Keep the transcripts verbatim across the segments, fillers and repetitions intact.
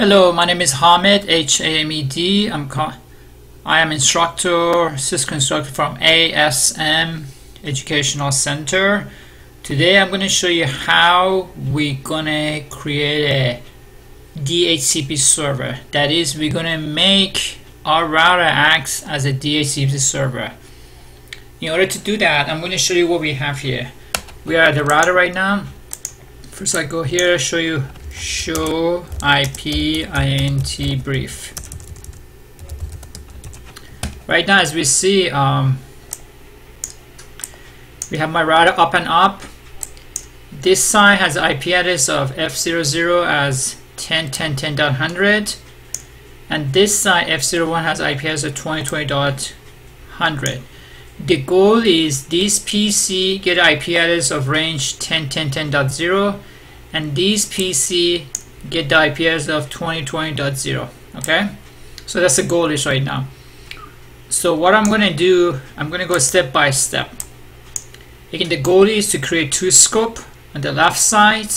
Hello, my name is Hamed, H A M E D. I'm I am instructor, Cisco instructor from A S M Educational Center. Today I'm going to show you how we're going to create a D H C P server. That is, we're going to make our router acts as a D H C P server. In order to do that, I'm going to show you what we have here. We are at the router right now. First I go here, show you show I P int brief. Right now, as we see, um, we have my router up and up. This side has I P address of F zero zero as ten dot ten dot ten dot one hundred, and this side F zero one has I P address of twenty dot twenty dot one hundred. The goal is this P C get I P address of range ten dot ten dot ten dot zero, and these P C get the I P address of twenty dot twenty dot zero. Okay, so that's the goal is right now. So what I'm gonna do, I'm gonna go step by step. Again, the goal is to create two scope. On the left side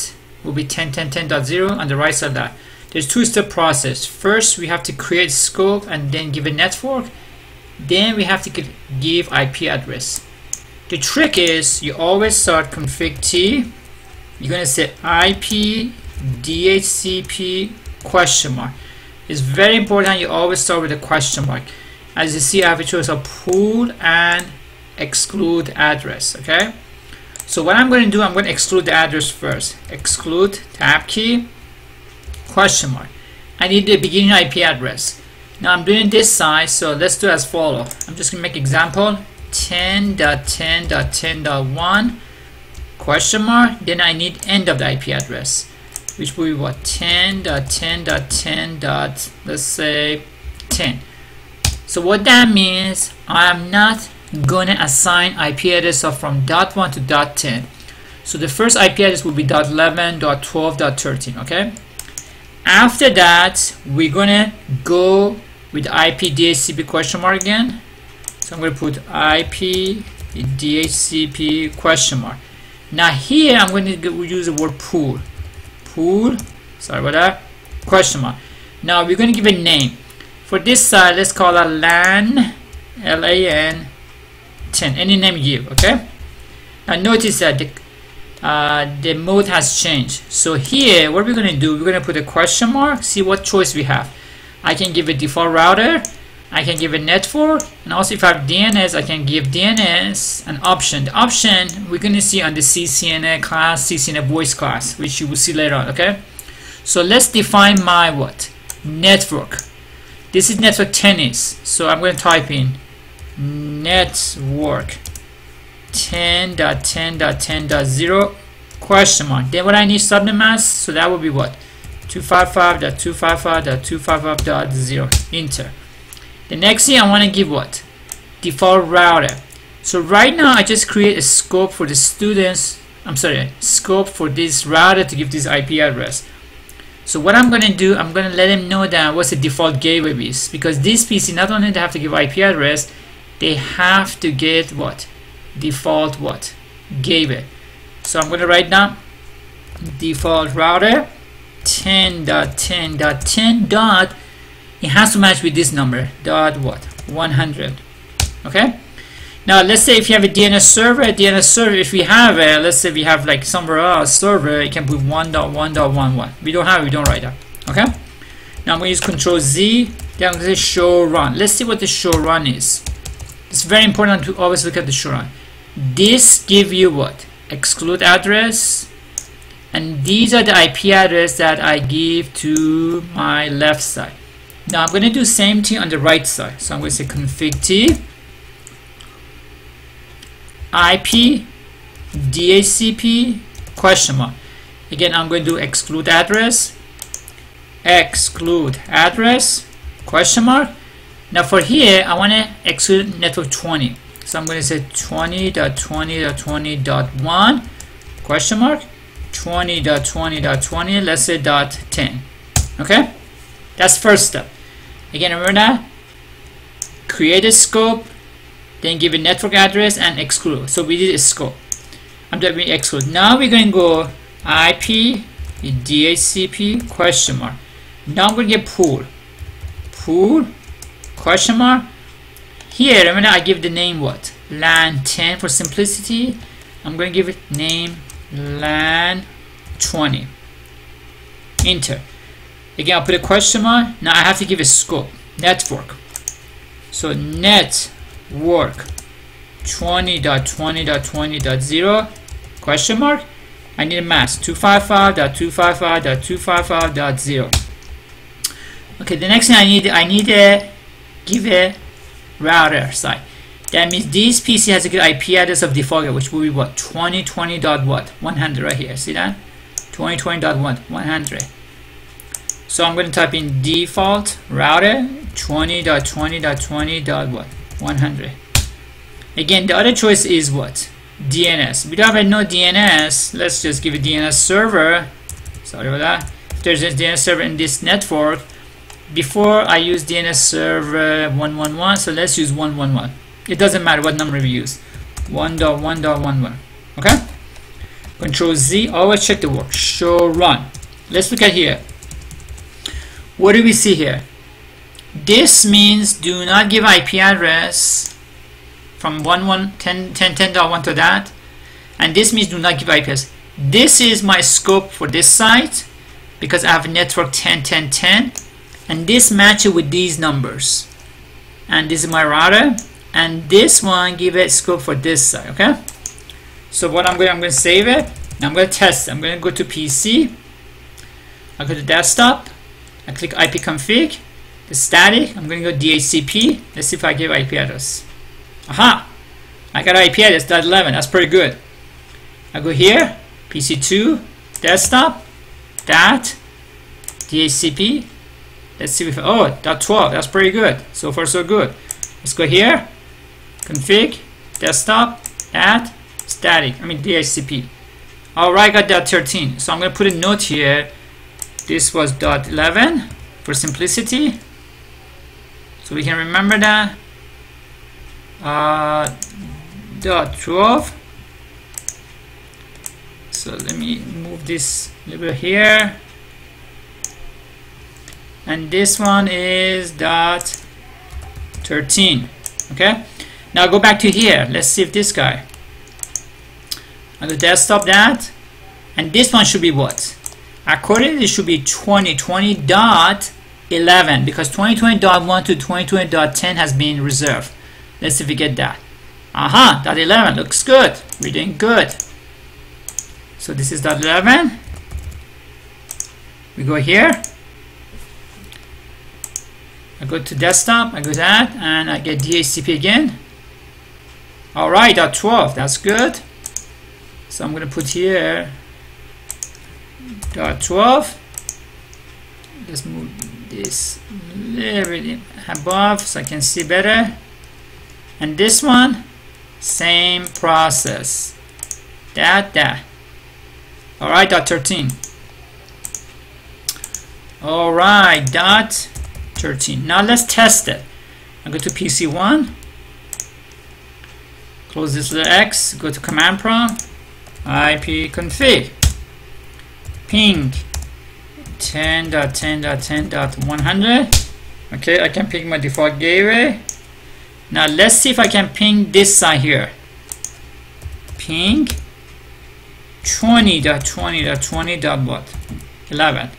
will be ten dot ten dot ten dot zero, on the right side of that. There's two step process. First, we have to create scope and then give a network. Then we have to give I P address. The trick is you always start config T. You're going to say I P D H C P question mark. It's very important you always start with a question mark. As you see, I have a choice of pool and exclude address. Okay, so what I'm going to do, I'm going to exclude the address first. Exclude tab key question mark. I need the beginning I P address. Now I'm doing this side, so let's do as follow. I'm just going to make example ten dot ten dot ten dot one question mark, then I need end of the I P address, which will be what, ten dot ten dot ten dot, let's say ten. So what that means, I'm not gonna assign I P address of from dot one to dot ten. So the first I P address will be dot eleven, dot twelve, dot thirteen, okay? After that, we're gonna go with I P D H C P question mark again. So I'm gonna put I P D H C P question mark. Now here I'm going to use the word pool, pool, sorry about that, question mark. Now we're going to give a name. For this side, let's call it LAN, L A N, ten, any name you give, okay? Now notice that the, uh, the mode has changed. So here, what we're going to do, we're going to put a question mark, see what choice we have. I can give a default router, I can give a network, and also if I have D N S, I can give D N S an option. The option we're going to see on the C C N A class, C C N A voice class, which you will see later on, okay? So let's define my what? Network. This is network tennis. So I'm going to type in network ten dot ten dot ten dot zero question mark. Then what I need subnet mask, so that would be what? two fifty-five dot two fifty-five dot two fifty-five dot zero, enter. The next thing I want to give what? Default router. So right now I just create a scope for the students, I'm sorry, scope for this router to give this I P address. So what I'm going to do, I'm going to let them know that what's the default gateway is, because this P C not only they have to give I P address, they have to get what? Default what? Gateway. So I'm going to write down default router ten dot ten dot ten dot. It has to match with this number, dot what, one hundred, okay? Now let's say if you have a D N S server, a D N S server, if we have a, let's say we have like somewhere else server, you can put one dot one dot one dot one. We don't have it, we don't write that, okay? Now I'm gonna use Control Z, then I'm gonna say show run. Let's see what the show run is. It's very important to always look at the show run. This give you what? Exclude address, and these are the I P address that I give to my left side. Now I'm going to do same thing on the right side. So I'm going to say config T, I P, D H C P, question mark. Again, I'm going to do exclude address, exclude address, question mark. Now for here, I want to exclude network twenty. So I'm going to say twenty dot twenty dot twenty dot one, question mark, twenty dot twenty dot twenty, let's say dot ten, okay? That's first step. Again, remember that? Create a scope, then give a network address and exclude. So we did a scope. I'm doing exclude. Now we're going to go I P D H C P question mark. Now I'm going to get pool. Pool. Question mark. Here, I'm going to give the name what? LAN ten for simplicity. I'm going to give it name LAN twenty. Enter. Again, I'll put a question mark. Now I have to give a scope. Network. So network twenty dot twenty dot twenty dot zero question mark. I need a mask two fifty-five dot two fifty-five dot two fifty-five dot zero. Okay, the next thing I need, I need a give a router site. That means this P C has a good I P address of default, which will be what? twenty twenty dot one hundred right here. See that? twenty twenty dot one hundred. So I'm going to type in default router twenty dot twenty dot twenty dot one hundred. Again, the other choice is what? D N S. We don't have no D N S. Let's just give a D N S server. Sorry about that. If there's a D N S server in this network, before I use D N S server one one one, so let's use one one one. It doesn't matter what number we use. one dot one dot one one. Okay? Control Z, always check the work. Show run. Let's look at here. What do we see here? This means do not give I P address from ten dot one to that, and this means do not give I P address. This is my scope for this site because I have network ten ten ten, and this matches with these numbers, and this is my router, and this one give it scope for this site. Okay, so what I'm going I'm going to save it, and I'm going to test it. I'm going to go to P C, I go to desktop, I click ipconfig, the static, I'm going to go D H C P. Let's see if I give I P address. Aha, I got I P address dot eleven. That's pretty good. I go here, P C two, desktop, that, D H C P. Let's see if, oh, dot twelve. That's pretty good. So far, so good. Let's go here, config, desktop, that, static, I mean D H C P. Alright, I got dot thirteen. So I'm going to put a note here. This was dot eleven for simplicity. So we can remember that. Uh, dot twelve. So let me move this a little bit here, and this one is dot thirteen. Okay, now go back to here. Let's see if this guy on the desktop that, and this one should be what? Accordingly, it should be twenty twenty dot eleven because twenty twenty dot one to twenty twenty dot ten has been reserved. Let's see if we get that. Aha, dot eleven looks good. We're doing good. So this is dot eleven. We go here. I go to desktop, I go to that, and I get D H C P again. Alright, dot twelve, that's good. So I'm gonna put here dot twelve. Let's move this a little bit above so I can see better. And this one, same process. That, that. Alright, dot thirteen. Alright, dot thirteen. Now let's test it. I go to P C one. Close this little X. Go to command prompt. ipconfig. Ping ten dot ten dot ten dot one hundred. Okay, I can pick my default gateway. Now let's see if I can ping this side here. Ping twenty dot twenty dot twenty dot eleven.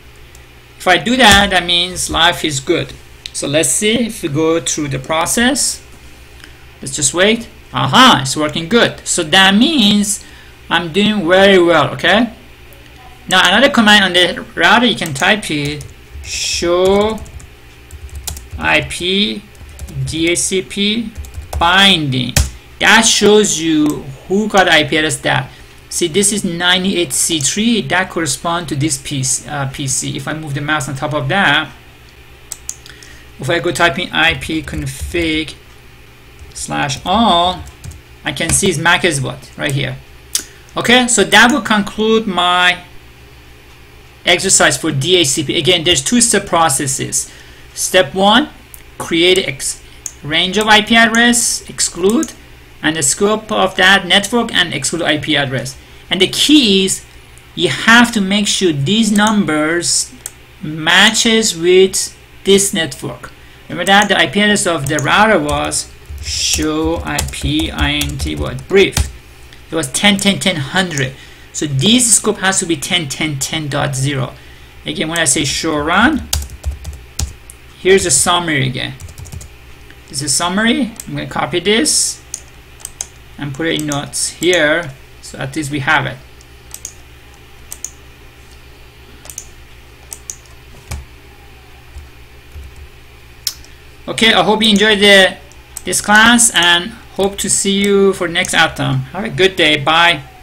If I do that, that means life is good. So let's see if we go through the process. Let's just wait. Aha, it's working good. So that means I'm doing very well, okay? Now another command on the router you can type here, show I P D H C P binding. That shows you who got I P address that. See, this is ninety-eight C three. That corresponds to this piece, uh, P C. If I move the mouse on top of that, if I go type in ipconfig slash all, I can see his M A C is what? Right here. Okay, so that will conclude my exercise for D H C P. Again, there's two step processes. Step one, create X range of I P address, exclude, and the scope of that network, and exclude I P address. And the key is you have to make sure these numbers matches with this network. Remember that the I P address of the router was show I P int what brief. It was ten ten ten hundred. So this scope has to be ten ten ten dot zero. Again, when I say show run, here's a summary again. This is a summary. I'm going to copy this and put it in notes here, so at least we have it. Okay, I hope you enjoyed the, this class and hope to see you for the next outcome. Have a good day. Bye.